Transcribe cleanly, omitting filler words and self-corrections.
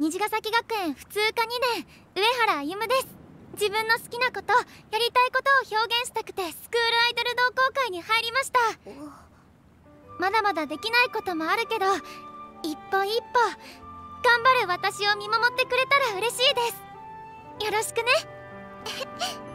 虹ヶ崎学園普通科2年上原歩夢です。自分の好きなことやりたいことを表現したくてスクールアイドル同好会に入りました。まだまだできないこともあるけど一歩一歩頑張る私を見守ってくれたら嬉しいです。よろしくね。